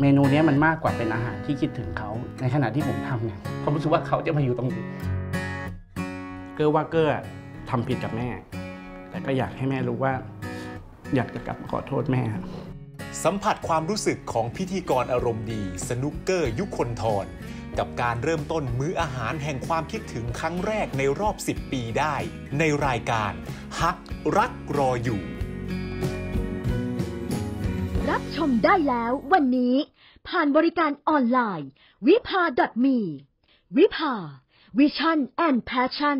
เมนูนี้มันมากกว่าเป็นอาหารที่คิดถึงเขาในขณะที่ผมทำเนี่ยผมรู้สึกว่าเขาจะมาอยู่ตรงนี้เกอว่าเกอทำผิดกับแม่แต่ก็อยากให้แม่รู้ว่าอยากจะกลับมาขอโทษแม่สัมผัสความรู้สึกของพิธีกรอารมณ์ดีสนุกเกอร์ยุคนธรกับการเริ่มต้นมื้ออาหารแห่งความคิดถึงครั้งแรกในรอบ10ปีได้ในรายการฮักรักรออยู่รับชมได้แล้ววันนี้ผ่านบริการออนไลน์วิภา.me วิภา Vision and Passion